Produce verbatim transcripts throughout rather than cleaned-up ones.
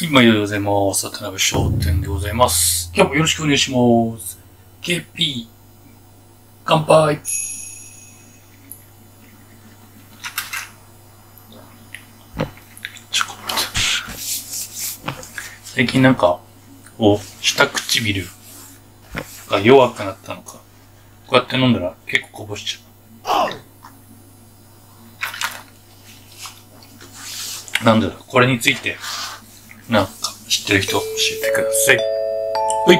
はい、毎度ございます。渡辺商店でございます。今日もよろしくお願いします。ケーピー、乾杯。ちょっと待って。最近なんか、お、下唇が弱くなったのか。こうやって飲んだら結構こぼしちゃう。なんだろう、これについて、なんか知ってる人教えてください。ほい。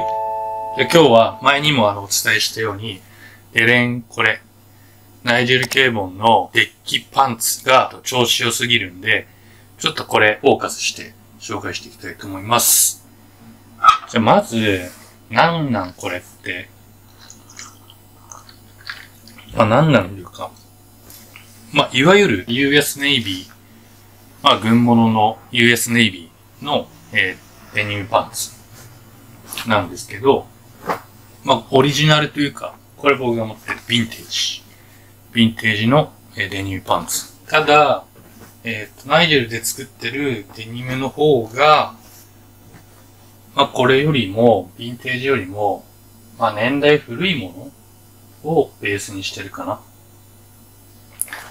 で、今日は前にもあのお伝えしたように、エレンこれ、ナイジェル・ケーボンのデッキパンツが調子良すぎるんで、ちょっとこれフォーカスして紹介していきたいと思います。じゃあまず、なんなんこれって、まあなんなんというか、まあいわゆる ユーエス ネイビー、まあ軍物の ユーエス ネイビー、の、えー、デニムパンツなんですけど、まあ、オリジナルというか、これ僕が持ってるヴィンテージ。ヴィンテージの、えー、デニムパンツ。ただ、えーと、ナイジェルで作ってるデニムの方が、まあ、これよりも、ヴィンテージよりも、まあ、年代古いものをベースにしてるかな。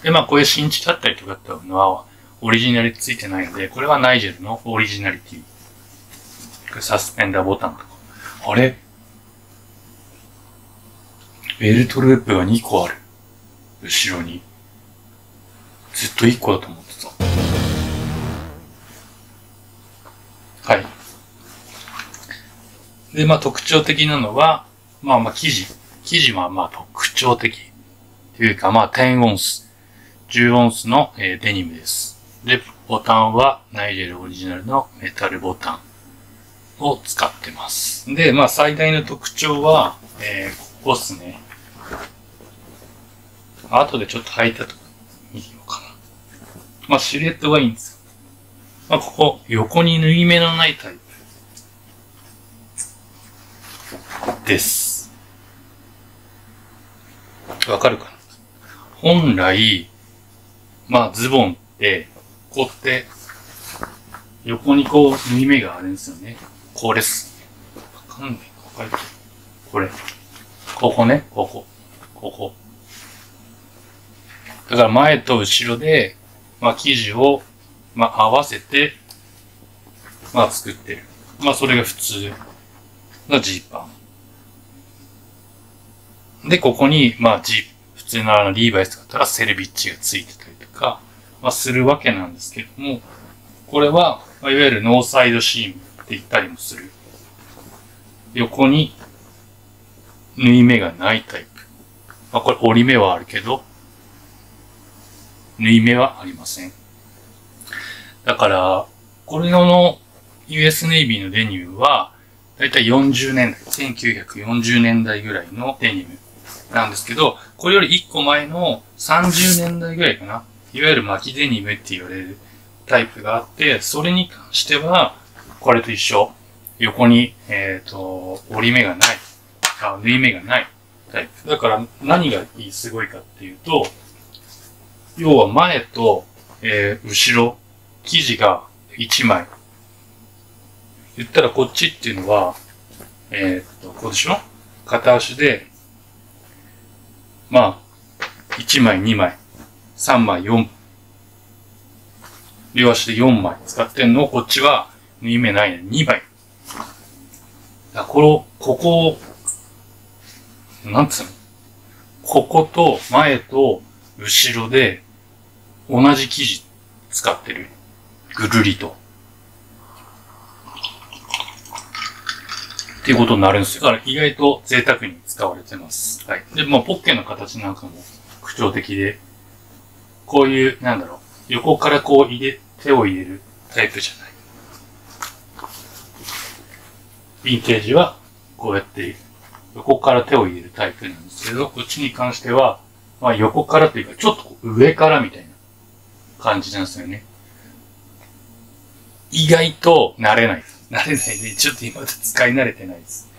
で、まあ、こういう新地だったりとかっていうのは、オリジナルついてないので、これはナイジェルのオリジナリティ。サスペンダーボタンとか。あれベルトループがにこある。後ろに。ずっといっこだと思ってた。はい。で、まあ特徴的なのは、まあまあ生地。生地はまあ特徴的。というかまあじゅうオンス。じゅうオンスのデニムです。で、ボタンはナイジェルオリジナルのメタルボタンを使ってます。で、まあ最大の特徴は、えー、ここっすね。後でちょっと履いたとこ見てみようかな。まあシルエットがいいんですよ。まあここ、横に縫い目のないタイプです。わかるかな？本来、まあズボンって、ここって、横にこう、縫い目があるんですよね。これです。わかんない。これ。これ。ここね。ここ。ここ。だから前と後ろで、まあ生地を、まあ合わせて、まあ作ってる。まあそれが普通のジーパン。で、ここに、まあジー、普通のあのリーバイスだったらセルビッチがついてたりとか、まあするわけなんですけども、これは、いわゆるノーサイドシームって言ったりもする。横に縫い目がないタイプ。まあこれ折り目はあるけど、縫い目はありません。だから、これの ユーエス ネイビーのデニムは、だいたいよんじゅうねんだい、せんきゅうひゃくよんじゅうねんだいぐらいのデニムなんですけど、これよりいっこまえのさんじゅうねんだいぐらいかな。いわゆる巻きデニムって言われるタイプがあって、それに関しては、これと一緒。横に、えっと、折り目がない。あ、縫い目がないタイプ。だから、何がすごいかっていうと、要は前と、えー、後ろ、生地がいちまい。言ったらこっちっていうのは、えっと、こうでしょ？片足で、まあ、いちまい、にまい。さんまいよんまい。両足でよんまい使ってんのをこっちは縫い目ないね。にまい。だこの、ここを、なんつうの？ここと前と後ろで同じ生地使ってる。ぐるりと。っていうことになるんですよ。だから意外と贅沢に使われてます。はい。で、まあポッケの形なんかも特徴的で。こういう、なんだろう、横からこう入れ、手を入れるタイプじゃない。ヴィンテージは、こうやって、横から手を入れるタイプなんですけど、こっちに関しては、まあ横からというか、ちょっとこう上からみたいな感じなんですよね。意外と慣れない。慣れないで、ちょっと今使い慣れてないです。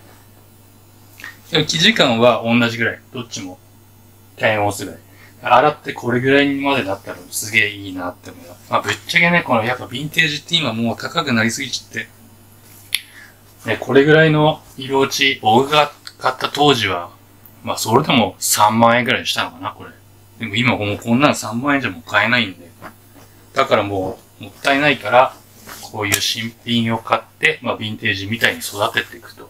でも生地感は同じぐらい。どっちも、対応するぐらい。洗ってこれぐらいまでだったらすげえいいなって思う。まあぶっちゃけね、このやっぱヴィンテージって今もう高くなりすぎちゃって、ね、これぐらいの色落ち、僕が買った当時は、まあそれでもさんまんえんぐらいしたのかな、これ。でも今もうこんなのさんまんえんじゃもう買えないんで。だからもうもったいないから、こういう新品を買って、まあヴィンテージみたいに育てていくと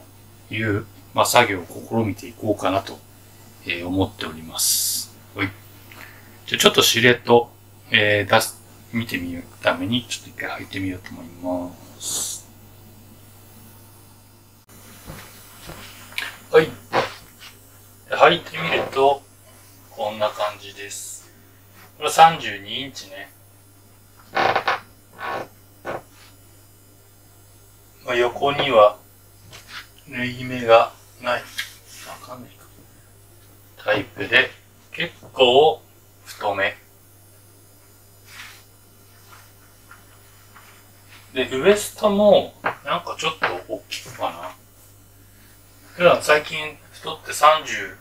いう、まあ作業を試みていこうかなと思っております。はい。じゃあちょっとシルエット、えー、出す、見てみるために、ちょっと一回履いてみようと思います。はい。履いてみると、こんな感じです。これさんじゅうにインチね。まあ、横には、縫い目がない。わかんないか。タイプで、結構太め。で、ウエストも、なんかちょっと大きいかな。普段最近太ってさんじゅ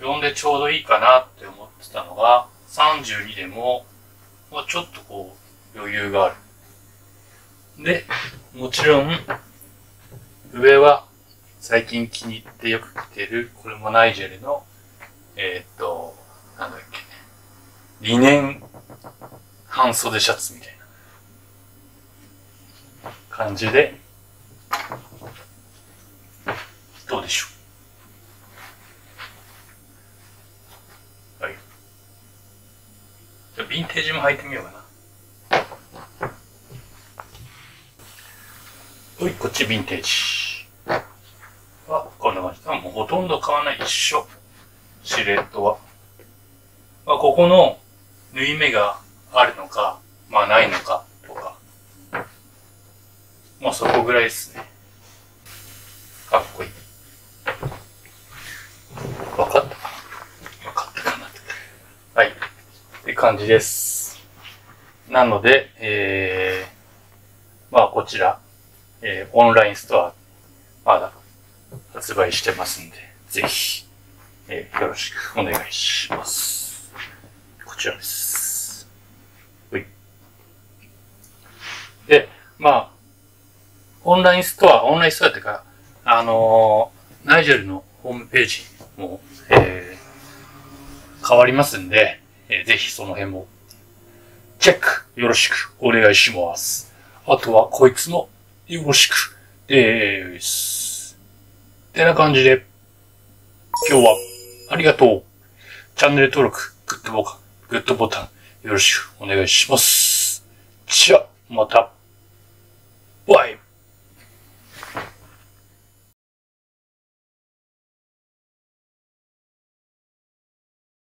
うよんでちょうどいいかなって思ってたのが、さんじゅうにでも、もうちょっとこう、余裕がある。で、もちろん、上は最近気に入ってよく着てる、これもナイジェルの、えー、っと、なんだっけ、リネン半袖シャツみたいな感じで、どうでしょう。はい。じゃあ、ヴィンテージも履いてみようかな。はい、こっちヴィンテージ。は、こんな感じ。もうほとんど買わない。一緒。シルエットは。まあ、ここの縫い目があるのか、まあないのかとか。まあそこぐらいですね。かっこいい。わかったかなわかったかなって。はい。って感じです。なので、えー、まあこちら。えー、オンラインストア、まだ発売してますんで、ぜひ、えー、よろしくお願いします。こちらです。はい。で、まあ、オンラインストア、オンラインストアっていうか、あのー、ナイジェルのホームページも、えー、変わりますんで、えー、ぜひその辺も、チェックよろしくお願いします。あとは、こいつも、よろしくです。ってな感じで、今日はありがとう。チャンネル登録、グッドボタン、グッドボタン、よろしくお願いします。じゃあ、また。バイバイ。